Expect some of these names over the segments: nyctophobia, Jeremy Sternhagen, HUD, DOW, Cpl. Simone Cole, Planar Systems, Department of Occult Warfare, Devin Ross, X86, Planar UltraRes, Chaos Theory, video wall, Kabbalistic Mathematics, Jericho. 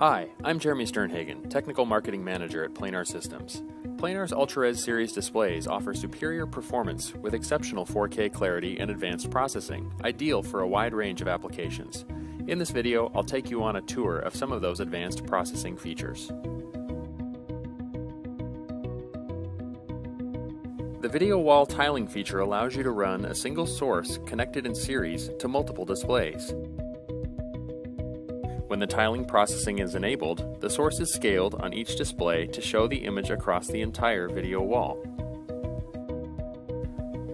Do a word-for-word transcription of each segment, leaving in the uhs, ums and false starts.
Hi, I'm Jeremy Sternhagen, Technical Marketing Manager at Planar Systems. Planar's UltraRes series displays offer superior performance with exceptional four K clarity and advanced processing, ideal for a wide range of applications. In this video, I'll take you on a tour of some of those advanced processing features. The video wall tiling feature allows you to run a single source connected in series to multiple displays. When the tiling processing is enabled, the source is scaled on each display to show the image across the entire video wall.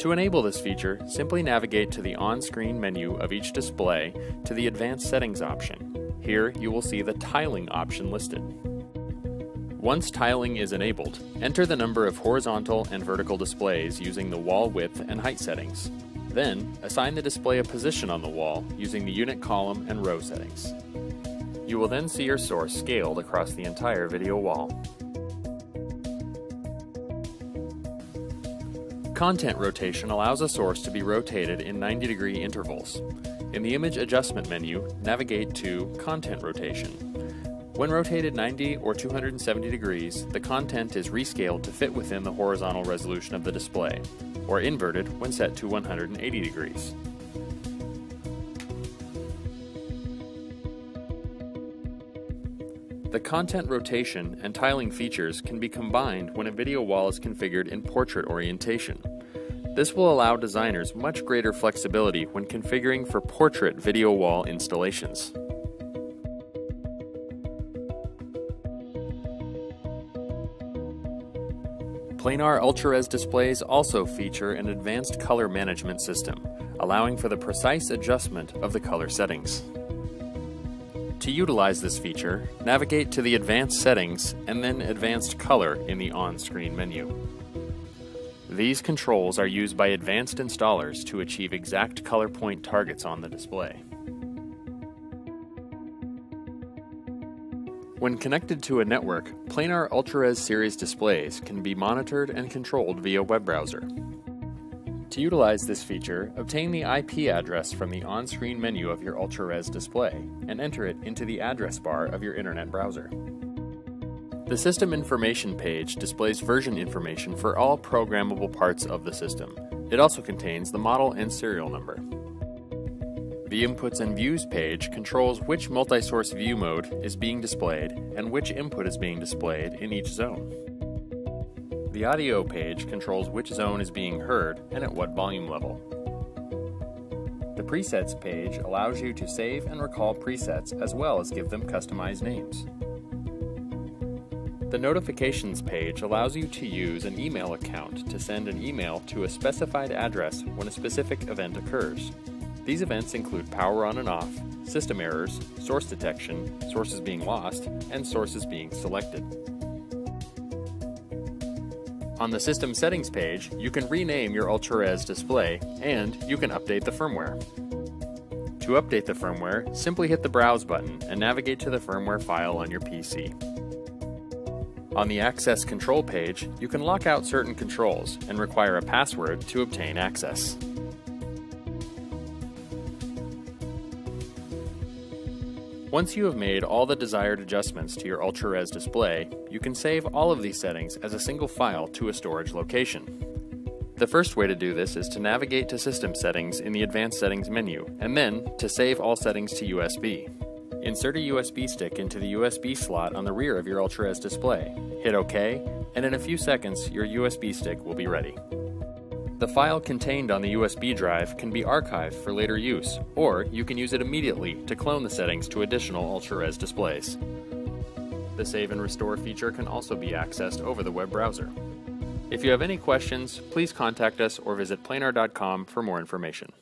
To enable this feature, simply navigate to the on-screen menu of each display to the Advanced Settings option. Here you will see the Tiling option listed. Once tiling is enabled, enter the number of horizontal and vertical displays using the wall width and height settings. Then, assign the display a position on the wall using the unit column and row settings. You will then see your source scaled across the entire video wall. Content rotation allows a source to be rotated in ninety degree intervals. In the Image Adjustment menu, navigate to Content Rotation. When rotated ninety or two hundred seventy degrees, the content is rescaled to fit within the horizontal resolution of the display, or inverted when set to one hundred eighty degrees. The content rotation and tiling features can be combined when a video wall is configured in portrait orientation. This will allow designers much greater flexibility when configuring for portrait video wall installations. Planar UltraRes displays also feature an advanced color management system, allowing for the precise adjustment of the color settings. To utilize this feature, navigate to the Advanced Settings and then Advanced Color in the on-screen menu. These controls are used by advanced installers to achieve exact color point targets on the display. When connected to a network, Planar UltraRes series displays can be monitored and controlled via web browser. To utilize this feature, obtain the I P address from the on-screen menu of your UltraRes display and enter it into the address bar of your internet browser. The System Information page displays version information for all programmable parts of the system. It also contains the model and serial number. The Inputs and Views page controls which multi-source view mode is being displayed and which input is being displayed in each zone. The Audio page controls which zone is being heard and at what volume level. The Presets page allows you to save and recall presets as well as give them customized names. The Notifications page allows you to use an email account to send an email to a specified address when a specific event occurs. These events include power on and off, system errors, source detection, sources being lost, and sources being selected. On the System Settings page, you can rename your UltraRes display, and you can update the firmware. To update the firmware, simply hit the Browse button and navigate to the firmware file on your P C. On the Access Control page, you can lock out certain controls and require a password to obtain access. Once you have made all the desired adjustments to your UltraRes display, you can save all of these settings as a single file to a storage location. The first way to do this is to navigate to System Settings in the Advanced Settings menu, and then to save all settings to U S B. Insert a U S B stick into the U S B slot on the rear of your UltraRes display, hit OK, and in a few seconds your U S B stick will be ready. The file contained on the U S B drive can be archived for later use, or you can use it immediately to clone the settings to additional UltraRes displays. The Save and Restore feature can also be accessed over the web browser. If you have any questions, please contact us or visit planar dot com for more information.